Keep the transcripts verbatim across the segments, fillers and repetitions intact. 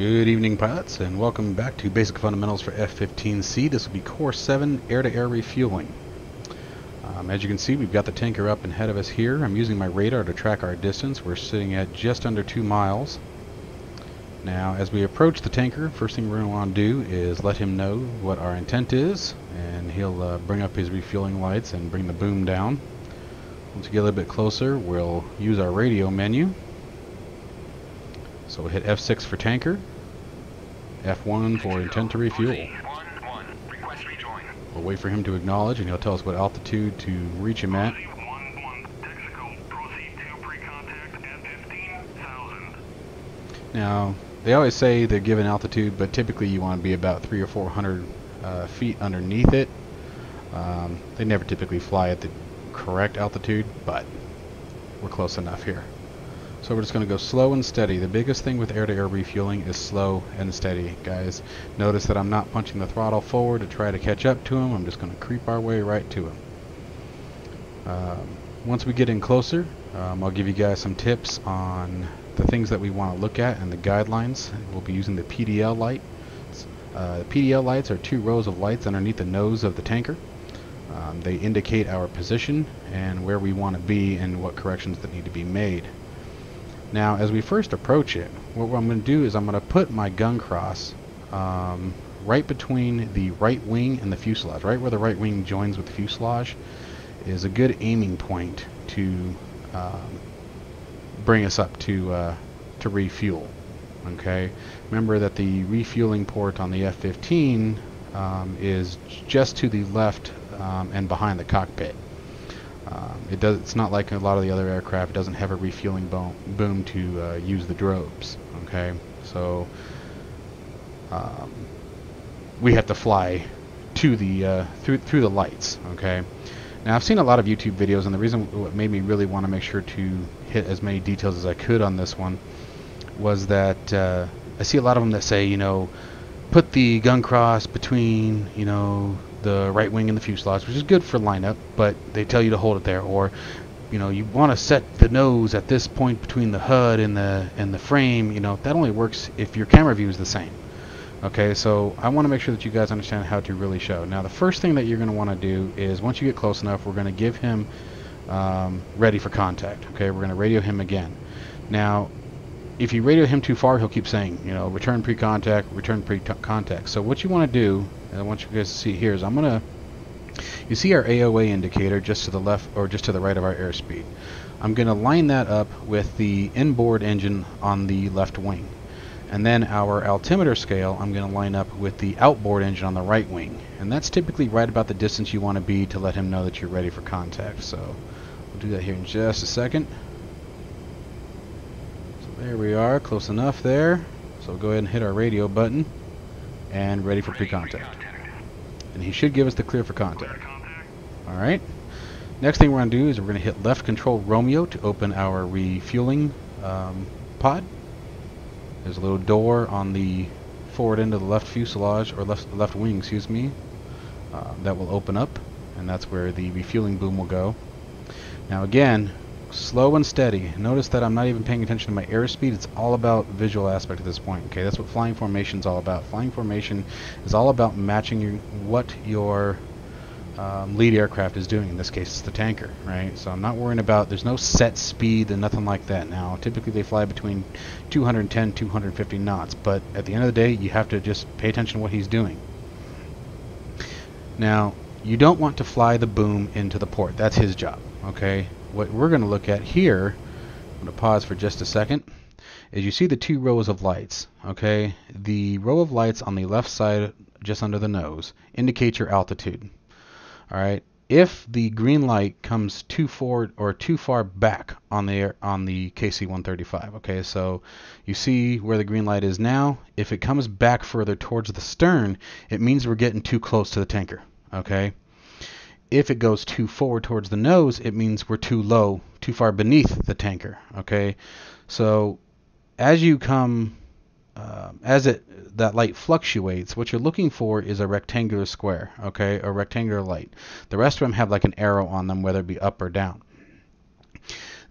Good evening, pilots, and welcome back to Basic Fundamentals for F fifteen C. This will be Course seven, air-to-air refueling. Um, as you can see, we've got the tanker up ahead of us here. I'm using my radar to track our distance. We're sitting at just under two miles. Now, as we approach the tanker, first thing we're going to want to do is let him know what our intent is, and he'll uh, bring up his refueling lights and bring the boom down. Once we get a little bit closer, we'll use our radio menu. So we'll hit F six for tanker, F one for intent to refuel. We'll wait for him to acknowledge, and he'll tell us what altitude to reach him at. Now, they always say they're given altitude, but typically you want to be about three or four hundred uh, feet underneath it. Um, they never typically fly at the correct altitude, but we're close enough here. So we're just going to go slow and steady. The biggest thing with air-to-air refueling is slow and steady, guys. Notice that I'm not punching the throttle forward to try to catch up to him. I'm just going to creep our way right to him. Um, once we get in closer, um, I'll give you guys some tips on the things that we want to look at and the guidelines. We'll be using the P D L light. Uh, the P D L lights are two rows of lights underneath the nose of the tanker. Um, they indicate our position and where we want to be and what corrections that need to be made. Now, as we first approach it, what I'm going to do is I'm going to put my gun cross um, right between the right wing and the fuselage. Right where the right wing joins with the fuselage is a good aiming point to um, bring us up to uh, to refuel. Okay. Remember that the refueling port on the F fifteen um, is just to the left um, and behind the cockpit. Um, it does, it's not like a lot of the other aircraft. It doesn't have a refueling boom, boom to uh, use the drobes. Okay, so um, we have to fly to the uh, through through the lights. Okay, now I've seen a lot of YouTube videos, and the reason what made me really want to make sure to hit as many details as I could on this one was that uh, I see a lot of them that say, you know, put the gun cross between, you know, the right wing and the fuselage, which is good for lineup, but they tell you to hold it there. Or, you know, you want to set the nose at this point between the H U D and the and the frame. You know, that only works if your camera view is the same. Okay, so I want to make sure that you guys understand how to really show. Now, the first thing that you're going to want to do is, once you get close enough, we're going to give him um, ready for contact. Okay, we're going to radio him again. Now, if you radio him too far, he'll keep saying, you know, return pre-contact, return pre-contact. So what you want to do, and I want you guys to see here, is I'm going to, you see our A O A indicator just to the left, or just to the right of our airspeed. I'm going to line that up with the inboard engine on the left wing. And then our altimeter scale, I'm going to line up with the outboard engine on the right wing. And that's typically right about the distance you want to be to let him know that you're ready for contact. So we'll do that here in just a second. There we are, close enough there. So go ahead and hit our radio button, and ready for pre-contact. And he should give us the clear for contact. All right. Next thing we're going to do is we're going to hit left control Romeo to open our refueling um, pod. There's a little door on the forward end of the left fuselage, or left left wing, excuse me, uh, that will open up, and that's where the refueling boom will go. Now again, slow and steady. Notice that I'm not even paying attention to my airspeed. It's all about visual aspect at this point. Okay, that's what flying formation is all about. Flying formation is all about matching your, what your um, lead aircraft is doing. In this case, it's the tanker, right? So I'm not worrying about, there's no set speed and nothing like that. Now, typically they fly between two hundred ten, two hundred fifty knots, but at the end of the day, you have to just pay attention to what he's doing. Now, you don't want to fly the boom into the port. That's his job, okay? What we're going to look at here, I'm going to pause for just a second, is you see the two rows of lights, okay? The row of lights on the left side, just under the nose, indicates your altitude, all right? If the green light comes too forward or too far back on the, on the K C one thirty-five, okay? So you see where the green light is now. If it comes back further towards the stern, it means we're getting too close to the tanker, okay? If it goes too forward towards the nose, it means we're too low, too far beneath the tanker. Okay, so as you come, uh, as it that light fluctuates, what you're looking for is a rectangular square. Okay, a rectangular light. The rest of them have like an arrow on them, whether it be up or down.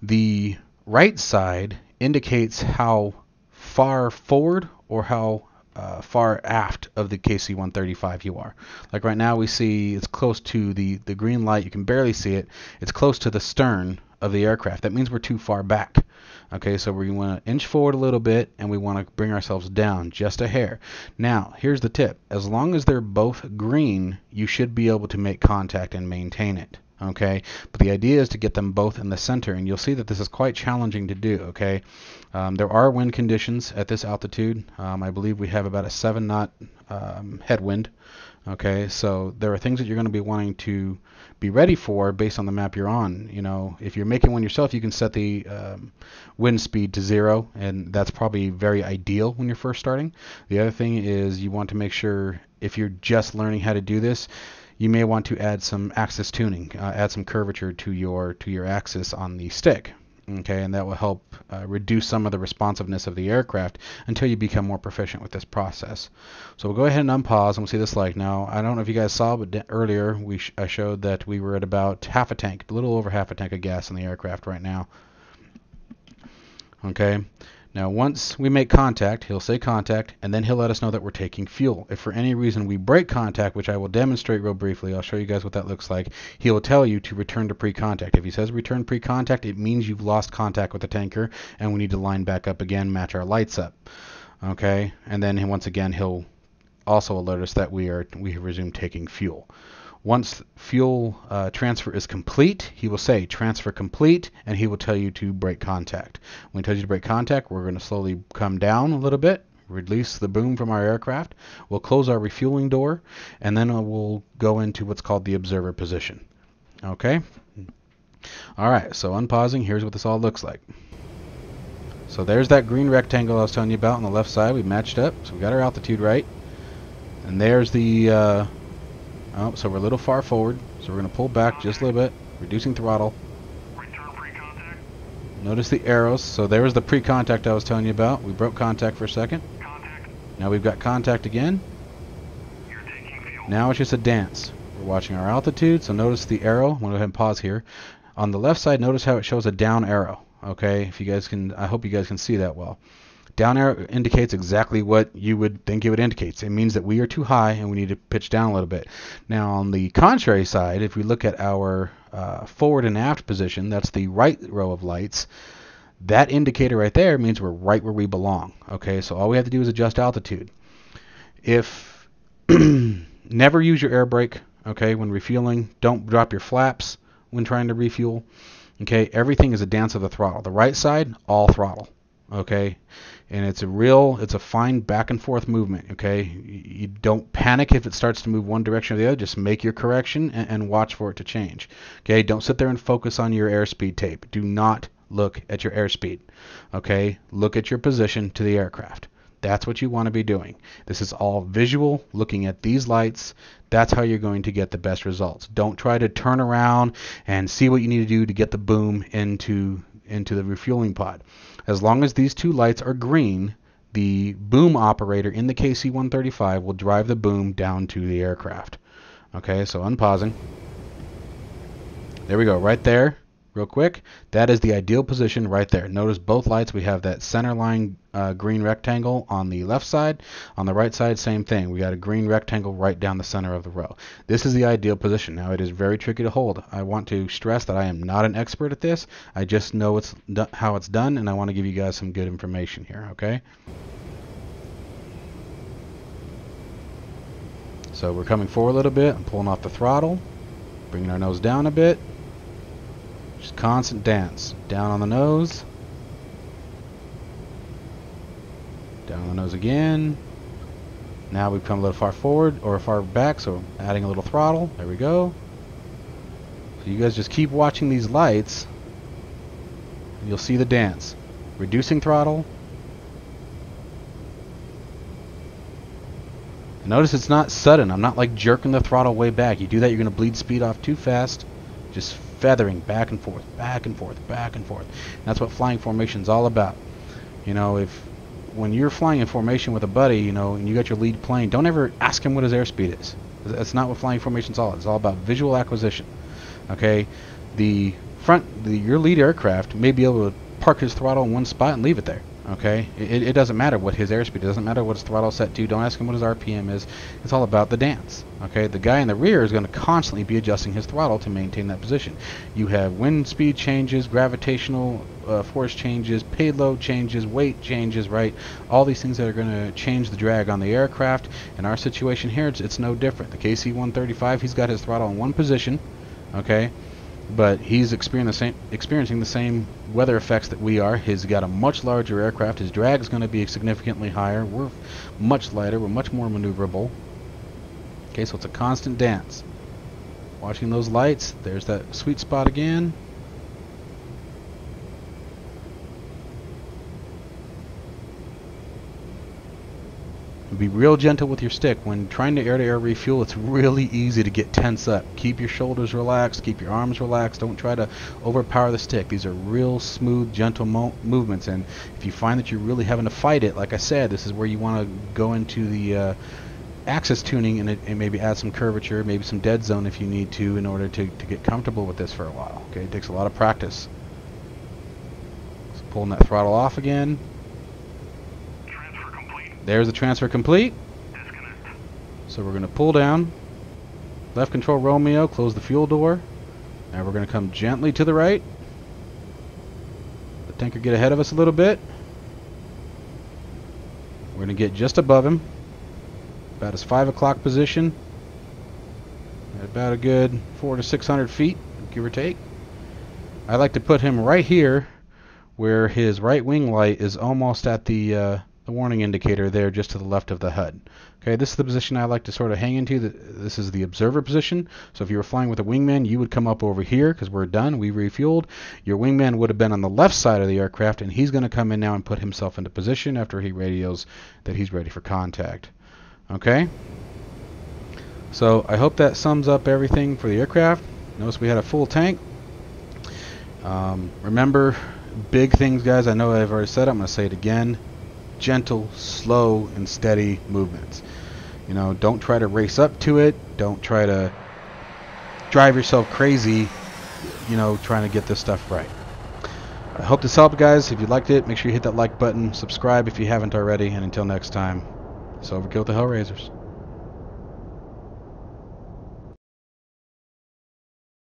The right side indicates how far forward or how uh, far aft of the K C one thirty-five you are. Like right now we see it's close to the, the green light. You can barely see it. It's close to the stern of the aircraft. That means we're too far back. Okay, so we want to inch forward a little bit, and we want to bring ourselves down just a hair. Now, here's the tip. As long as they're both green, you should be able to make contact and maintain it. Okay, but the idea is to get them both in the center, and you'll see that this is quite challenging to do. Okay, um, there are wind conditions at this altitude. Um, I believe we have about a seven knot um, headwind. Okay, so there are things that you're going to be wanting to be ready for based on the map you're on. You know, if you're making one yourself, you can set the um, wind speed to zero, and that's probably very ideal when you're first starting. The other thing is you want to make sure, if you're just learning how to do this, you may want to add some axis tuning, uh, add some curvature to your to your axis on the stick. Okay, and that will help uh, reduce some of the responsiveness of the aircraft until you become more proficient with this process. So we'll go ahead and unpause, and we'll see this slide. Now, I don't know if you guys saw, but earlier we sh I showed that we were at about half a tank, a little over half a tank of gas in the aircraft right now. Okay. Now, once we make contact, he'll say contact, and then he'll let us know that we're taking fuel. If for any reason we break contact, which I will demonstrate real briefly, I'll show you guys what that looks like, he will tell you to return to pre-contact. If he says return pre-contact, it means you've lost contact with the tanker, and we need to line back up again, match our lights up. Okay, and then once again, he'll also alert us that we are we have resumed taking fuel. Once fuel uh, transfer is complete, he will say transfer complete, and he will tell you to break contact. When he tells you to break contact, we're going to slowly come down a little bit, release the boom from our aircraft. We'll close our refueling door, and then we'll go into what's called the observer position. Okay? All right, so unpausing, here's what this all looks like. So there's that green rectangle I was telling you about on the left side. We matched up, so we got our altitude right. And there's the... Uh, Oh, so we're a little far forward, so we're going to pull back just a little bit, reducing throttle. Return pre-contact. Notice the arrows. So there was the pre-contact I was telling you about. We broke contact for a second. Contact. Now we've got contact again. You're taking fuel. Now it's just a dance. We're watching our altitude, so notice the arrow. I'm going to go ahead and pause here. On the left side, notice how it shows a down arrow. Okay, if you guys can, I hope you guys can see that well. Down arrow indicates exactly what you would think it would indicate. It means that we are too high and we need to pitch down a little bit. Now on the contrary side, if we look at our uh, forward and aft position, that's the right row of lights, that indicator right there means we're right where we belong. Okay, so all we have to do is adjust altitude. If never use your air brake, okay, when refueling. Don't drop your flaps when trying to refuel. Okay, everything is a dance of the throttle. The right side, all throttle. Okay, and it's a real, it's a fine back and forth movement. Okay, you don't panic if it starts to move one direction or the other. Just make your correction and, and watch for it to change. Okay, don't sit there and focus on your airspeed tape. Do not look at your airspeed. Okay, look at your position to the aircraft. That's what you want to be doing. This is all visual, looking at these lights. That's how you're going to get the best results. Don't try to turn around and see what you need to do to get the boom into into the refueling pod. As long as these two lights are green, the boom operator in the K C one thirty-five will drive the boom down to the aircraft. Okay, so unpausing. There we go, right there, real quick. That is the ideal position right there. Notice both lights, we have that center line uh, green rectangle on the left side. On the right side, same thing. We got a green rectangle right down the center of the row. This is the ideal position. Now, it is very tricky to hold. I want to stress that I am not an expert at this. I just know it's how it's done, and I want to give you guys some good information here, okay? So we're coming forward a little bit. I'm pulling off the throttle, bringing our nose down a bit. Just constant dance. Down on the nose. Down on the nose again. Now we've come a little far forward or far back, so adding a little throttle. There we go. So you guys just keep watching these lights. You'll see the dance. Reducing throttle. And notice it's not sudden. I'm not like jerking the throttle way back. You do that, you're going to bleed speed off too fast. Just feathering back and forth, back and forth, back and forth. And that's what flying formation is all about. You know, if when you're flying in formation with a buddy, you know, and you got your lead plane, don't ever ask him what his airspeed is. That's not what flying formation is all about. It's all about visual acquisition. Okay, the front, the, your lead aircraft may be able to park his throttle in one spot and leave it there. Okay, it, it doesn't matter what his airspeed, it doesn't matter what his throttle set to, don't ask him what his R P M is, it's all about the dance. Okay, the guy in the rear is going to constantly be adjusting his throttle to maintain that position. You have wind speed changes, gravitational uh, force changes, payload changes, weight changes, right? All these things that are going to change the drag on the aircraft. In our situation here, it's, it's no different. The K C one thirty-five, he's got his throttle in one position, okay? But he's experiencing experiencing the same weather effects that we are. He's got a much larger aircraft. His drag is going to be significantly higher. We're much lighter. We're much more maneuverable. Okay, so it's a constant dance. Watching those lights. There's that sweet spot again. Be real gentle with your stick. When trying to air-to-air refuel, it's really easy to get tense up. Keep your shoulders relaxed. Keep your arms relaxed. Don't try to overpower the stick. These are real smooth, gentle mo movements. And if you find that you're really having to fight it, like I said, this is where you want to go into the uh, axis tuning and, it, and maybe add some curvature, maybe some dead zone if you need to, in order to, to get comfortable with this for a while. Okay, it takes a lot of practice. So pulling that throttle off again. There's the transfer complete. Disconnect. So we're going to pull down. Left control Romeo, close the fuel door. Now we're going to come gently to the right. The tanker get ahead of us a little bit. We're going to get just above him. About his five o'clock position. At about a good four to six hundred feet, give or take. I like to put him right here where his right wing light is almost at the uh, the warning indicator there, just to the left of the H U D. Okay, this is the position I like to sort of hang into. This is the observer position. So if you were flying with a wingman, you would come up over here because we're done. We refueled. Your wingman would have been on the left side of the aircraft, and he's going to come in now and put himself into position after he radios that he's ready for contact. Okay. So I hope that sums up everything for the aircraft. Notice we had a full tank. Um, remember, big things, guys. I know I've already said it. I'm going to say it again. Gentle, slow, and steady movements. You know, don't try to race up to it. Don't try to drive yourself crazy, you know, trying to get this stuff right. I hope this helped, guys. If you liked it, make sure you hit that like button. Subscribe if you haven't already. And until next time, it's Overkill with the Hellraisers.